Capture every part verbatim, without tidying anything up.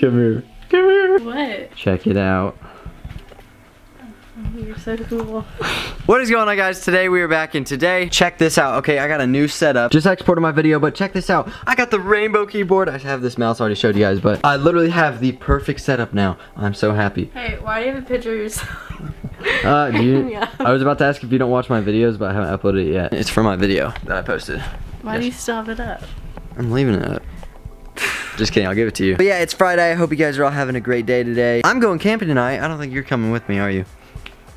Come here. Come here. What? Check it out. You're so cool. What is going on, guys? Today we are back, and today, check this out. Okay, I got a new setup. Just exported my video, but check this out. I got the rainbow keyboard. I have this mouse, I already showed you guys, but I literally have the perfect setup now. I'm so happy. Hey, why do you have a picture of yourself? uh, do you, yeah. I was about to ask if you don't watch my videos, but I haven't uploaded it yet. It's for my video that I posted. Why yes. do you still have it up? I'm leaving it up. Just kidding, I'll give it to you. But yeah, it's Friday. I hope you guys are all having a great day today. I'm going camping tonight. I don't think you're coming with me, are you?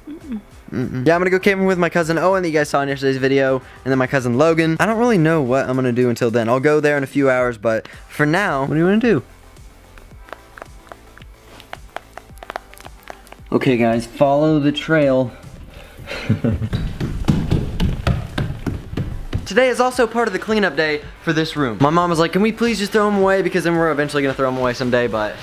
Mm-mm. Mm-mm. Yeah, I'm gonna go camping with my cousin Owen that you guys saw in yesterday's video, and then my cousin Logan. I don't really know what I'm gonna do until then. I'll go there in a few hours, but for now, what do you wanna do? Okay, guys, follow the trail. Today is also part of the cleanup day for this room. My mom was like, can we please just throw them away, because then we're eventually gonna throw them away someday, but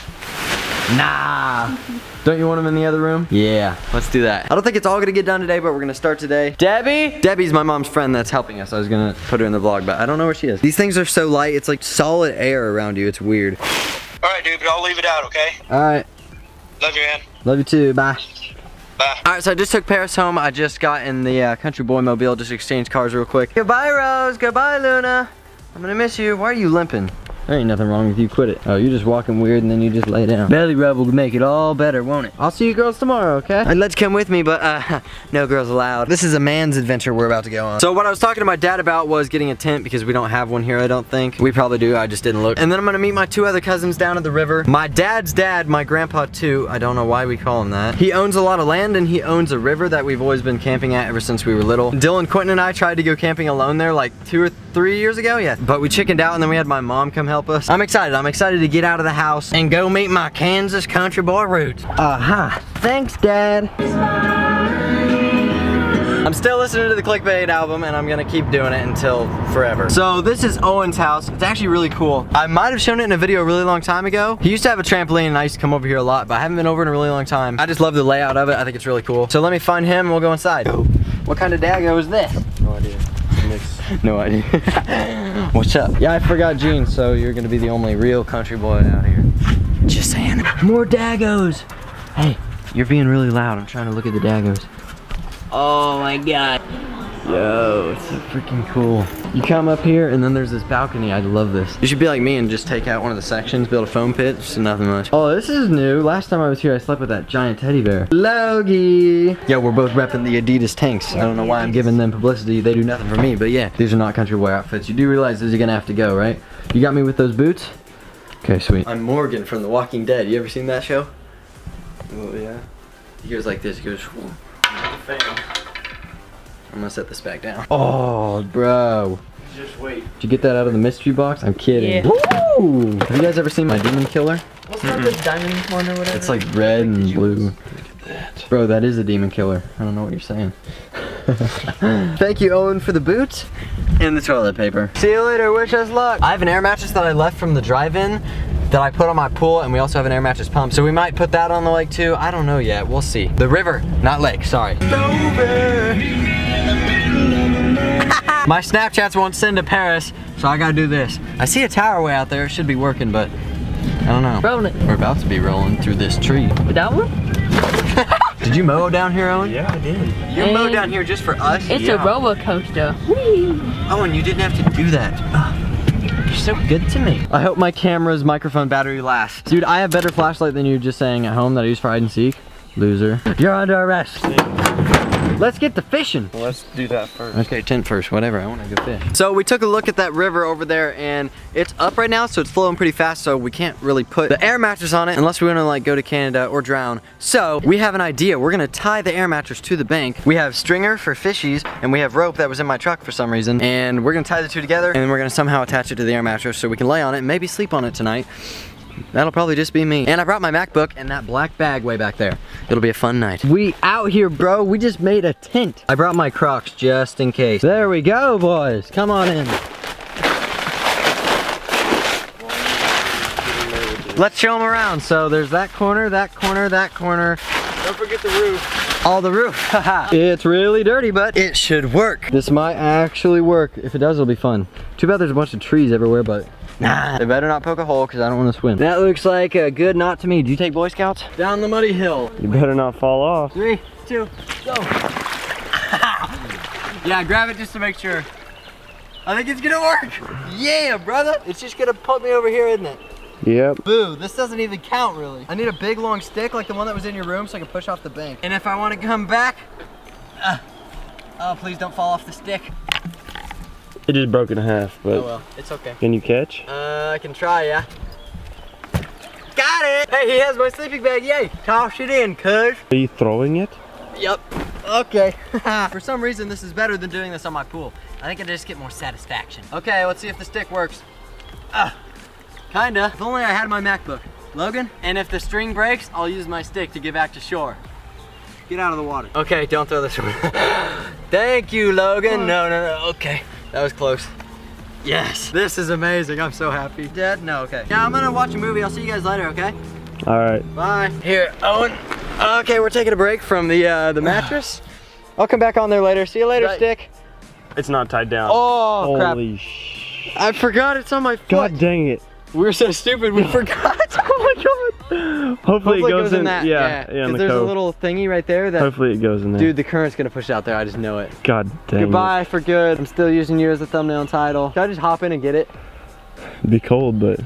nah. Don't you want them in the other room? Yeah, let's do that. I don't think it's all gonna get done today, but we're gonna start today. Debbie? Debbie's my mom's friend that's helping us. I was gonna put her in the vlog, but I don't know where she is. These things are so light, it's like solid air around you. It's weird. All right, dude, but I'll leave it out, okay? All right. Love you, man. Love you too, bye. Bye. All right, so I just took Paris home. I just got in the uh, country boy mobile, just exchanged cars real quick. Goodbye, Rose, goodbye, Luna. I'm gonna miss you. Why are you limping? There ain't nothing wrong with you, quit it. Oh, you're just walking weird and then you just lay down. Belly rub will make it all better, won't it? I'll see you girls tomorrow, okay? I'd let you come with me, but uh, no girls allowed. This is a man's adventure we're about to go on. So what I was talking to my dad about was getting a tent, because we don't have one here, I don't think. We probably do, I just didn't look. And then I'm gonna meet my two other cousins down at the river. My dad's dad, my grandpa too, I don't know why we call him that. He owns a lot of land and he owns a river that we've always been camping at ever since we were little. Dylan, Quentin, and I tried to go camping alone there like two or three years ago, yeah. But we chickened out and then we had my mom come help us. I'm excited. I'm excited to get out of the house and go meet my Kansas country boy roots. Uh-huh. Thanks, Dad. I'm still listening to the Clickbait album, and I'm gonna keep doing it until forever. So this is Owen's house. It's actually really cool. I might have shown it in a video a really long time ago. He used to have a trampoline, and I used to come over here a lot, but I haven't been over in a really long time. I just love the layout of it. I think it's really cool. So let me find him, and we'll go inside. What kind of Dago is this? No idea. No idea. What's up? Yeah, I forgot jeans, so you're gonna be the only real country boy out here. Just saying. More Dagos! Hey, you're being really loud. I'm trying to look at the Dagos. Oh my god. Yo, it's so freaking cool. You come up here and then there's this balcony. I love this. You should be like me and just take out one of the sections, build a foam pit, just nothing much. Oh, this is new. Last time I was here, I slept with that giant teddy bear. Logie! Yeah, we're both repping the Adidas tanks. I don't know why I'm giving them publicity. They do nothing for me, but yeah. These are not country wear outfits. You do realize these are gonna have to go, right? You got me with those boots? Okay, sweet. I'm Morgan from The Walking Dead. You ever seen that show? Oh, yeah. He goes like this. He goes, I'm gonna set this back down. Oh, bro. Just wait. Did you get that out of the mystery box? I'm kidding. Yeah. Woo! Have you guys ever seen my demon killer? What's that, the diamond one or whatever? It's like red and blue. Look at that. Bro, that is a demon killer. I don't know what you're saying. Thank you, Owen, for the boots and the toilet paper. See you later, wish us luck. I have an air mattress that I left from the drive-in that I put on my pool, and we also have an air mattress pump, so we might put that on the lake too. I don't know yet, we'll see. The river, not lake, sorry. Over. My Snapchats won't send to Paris, so I gotta do this. I see a tower way out there, it should be working, but I don't know. Rolling it. We're about to be rolling through this tree. That one? Did you mow down here, Owen? Yeah, I did. You and mow down here just for us? It's yeah. a roller coaster. Whee. Owen, you didn't have to do that. Oh, you're so good to me. I hope my camera's microphone battery lasts. Dude, I have better flashlight than you just saying at home that I use for hide and seek. Loser. You're under arrest. Let's get to fishing. Well, let's do that first. Okay, tent first, whatever. I want to go fish. So we took a look at that river over there, and it's up right now, so it's flowing pretty fast, so we can't really put the air mattress on it unless we want to like go to Canada or drown. So we have an idea. We're going to tie the air mattress to the bank. We have stringer for fishies, and we have rope that was in my truck for some reason, and we're going to tie the two together, and we're going to somehow attach it to the air mattress so we can lay on it and maybe sleep on it tonight. That'll probably just be me. And I brought my MacBook and that black bag way back there. It'll be a fun night. We out here, bro. We just made a tent. I brought my Crocs just in case. There we go, boys. Come on in. Let's show them around. So there's that corner, that corner, that corner. Don't forget the roof. All the roof. It's really dirty, but it should work. This might actually work. If it does, it'll be fun. Too bad there's a bunch of trees everywhere, but Nah, they better not poke a hole because I don't want to swim. That looks like a good knot to me. Do you take Boy Scouts? Down the muddy hill. You better not fall off. Three, two, go. Yeah, grab it just to make sure. I think it's gonna work. Yeah, brother. It's just gonna put me over here, isn't it? Yep. Boo, this doesn't even count really. I need a big long stick like the one that was in your room so I can push off the bank. And if I want to come back, uh, oh, please don't fall off the stick. It just broke in half, but oh well, it's okay. Can you catch? Uh, I can try, yeah. Got it! Hey, he has my sleeping bag, yay! Toss it in, cuz. Are you throwing it? Yep. Okay. For some reason, this is better than doing this on my pool. I think I just get more satisfaction. Okay, let's see if the stick works. Ah. Uh. Kinda. If only I had my MacBook. Logan, and if the string breaks, I'll use my stick to get back to shore. Get out of the water. Okay, don't throw this one. Thank you, Logan. No, no, no, okay. That was close. Yes, this is amazing. I'm so happy. Dad, no, okay. Now I'm gonna watch a movie. I'll see you guys later, okay? All right. Bye. Here, Owen. Okay, we're taking a break from the, uh, the mattress. I'll come back on there later. See you later, right. Stick. It's not tied down. Oh, holy crap. Holy sh... I forgot it's on my foot. God dang it. We were so stupid, we forgot. Oh my god. Hopefully, Hopefully it goes, goes in, in that. Yeah, yeah, yeah in the there's cove. A little thingy right there that. Hopefully it goes in there. Dude, the current's gonna push out there. I just know it. God damn. Goodbye it. For good. I'm still using you as a thumbnail and title. Should I just hop in and get it? It'd be cold, but.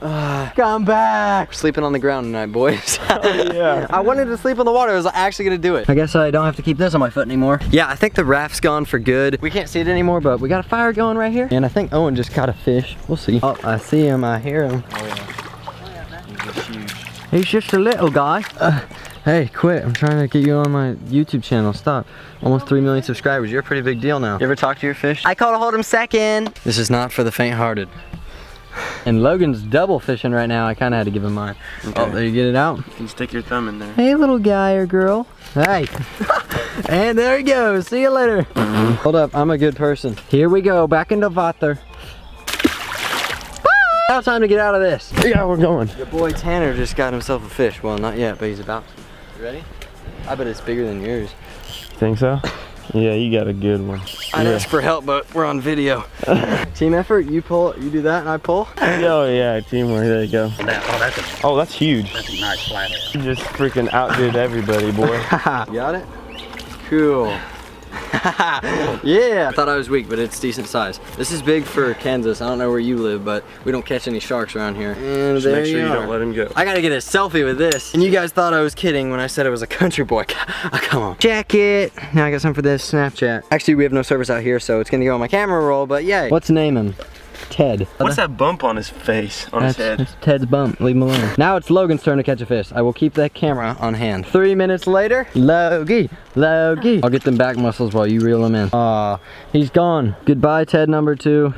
Uh, come back. We're sleeping on the ground tonight, boys. Oh, yeah. I wanted to sleep on the water. I was actually gonna do it. I guess I don't have to keep this on my foot anymore. Yeah, I think the raft's gone for good. We can't see it anymore, but we got a fire going right here. And I think Owen just caught a fish. We'll see. Oh, I see him. I hear him. Oh, yeah. He's just huge. He's just a little guy. Uh, hey, quit. I'm trying to get you on my YouTube channel. Stop. Almost three million subscribers. You're a pretty big deal now. You ever talk to your fish? I caught a hold him second. This is not for the faint-hearted. And Logan's double fishing right now. I kind of had to give him mine. Okay. Oh, there you get it out. You can stick your thumb in there. Hey, little guy or girl. Hey. And there he goes. See you later. Mm-hmm. Hold up. I'm a good person. Here we go. Back into water. Now time to get out of this. Yeah, we're going. Your boy Tanner just got himself a fish. Well, not yet, but he's about to. You ready? I bet it's bigger than yours. Think so? Yeah, you got a good one. I yeah. asked for help, but we're on video. Team effort, you pull, you do that, and I pull. Oh yeah, teamwork, there you go. That, oh, that's a, oh, that's huge. That's a nice flathead. You just freaking outdid everybody, boy. Got it? Cool. Yeah, I thought I was weak, but it's decent size. This is big for Kansas. I don't know where you live, but we don't catch any sharks around here. And just there make sure you, you don't let him go. I gotta get a selfie with this. And you guys thought I was kidding when I said I was a country boy. Oh, come on. Check it. Now I got something for this Snapchat. Actually, we have no service out here, so it's gonna go on my camera roll, but yay. What's name him? Ted. What's that bump on his face, on that's, his head? That's Ted's bump, leave him alone. Now it's Logan's turn to catch a fish. I will keep that camera on hand. Three minutes later, Logie, Logie. I'll get them back muscles while you reel them in. Aw, uh, he's gone. Goodbye, Ted number two.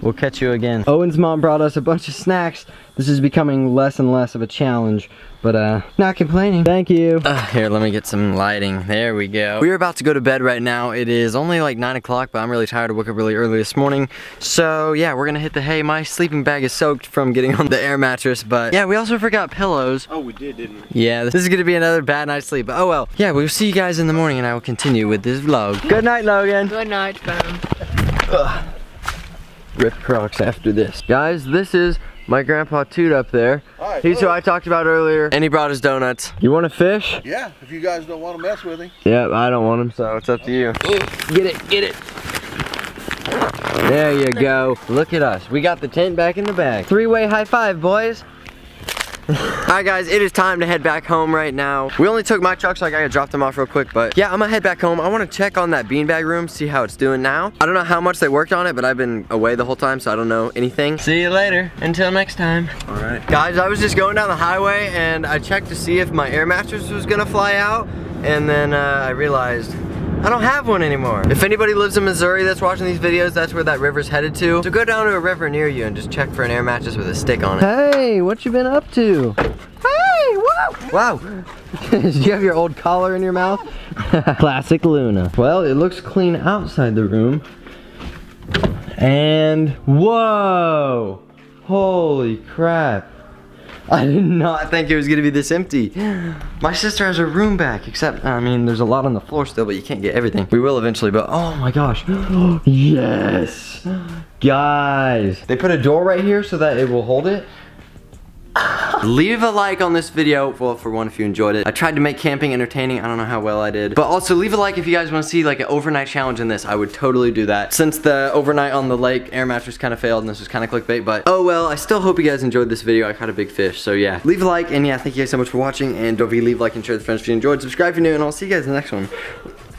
We'll catch you again. Owen's mom brought us a bunch of snacks. This is becoming less and less of a challenge, but uh, not complaining. Thank you. Uh, here, let me get some lighting. There we go. We're about to go to bed right now. It is only like nine o'clock, but I'm really tired. I woke up really early this morning. So yeah, we're gonna hit the hay. My sleeping bag is soaked from getting on the air mattress, but yeah, we also forgot pillows. Oh, we did, didn't we? Yeah, this is gonna be another bad night's sleep, but oh well. Yeah, we'll see you guys in the morning and I will continue with this vlog. Good night, Logan. Good night, fam. Rip Crocs after this. Guys, this is my grandpa Toot up there. Right, he's who I talked about earlier, and he brought his donuts. You want to fish? Yeah, if you guys don't want to mess with him. Yeah, I don't want him, so it's up to you. Get it, get it. There you go. Look at us. We got the tent back in the bag. Three-way high five, boys. Alright guys, it is time to head back home right now. We only took my truck, so I gotta drop them off real quick, but yeah, I'm gonna head back home. I wanna check on that beanbag room, see how it's doing now. I don't know how much they worked on it, but I've been away the whole time, so I don't know anything. See you later, until next time. Alright. Guys, I was just going down the highway, and I checked to see if my air mattress was gonna fly out, and then uh, I realized I don't have one anymore. If anybody lives in Missouri that's watching these videos, that's where that river's headed to. So go down to a river near you and just check for an air mattress with a stick on it. Hey, what you been up to? Hey, whoa! Wow. Do you have your old collar in your mouth? Classic Luna. Well, it looks clean outside the room. And whoa! Holy crap. I did not think it was gonna be this empty. My sister has her room back, except, I mean, there's a lot on the floor still, but you can't get everything. We will eventually, but oh my gosh. Yes! Guys, they put a door right here so that it will hold it. Leave a like on this video, well, for one if you enjoyed it. I tried to make camping entertaining. I don't know how well I did. But also leave a like if you guys want to see like an overnight challenge in this. I would totally do that. Since the overnight on the lake air mattress kind of failed and this was kind of clickbait, but oh well, I still hope you guys enjoyed this video. I caught a big fish, so yeah. Leave a like, and yeah, thank you guys so much for watching, and don't forget to leave a like and share with friends if you enjoyed. Subscribe if you're new, and I'll see you guys in the next one.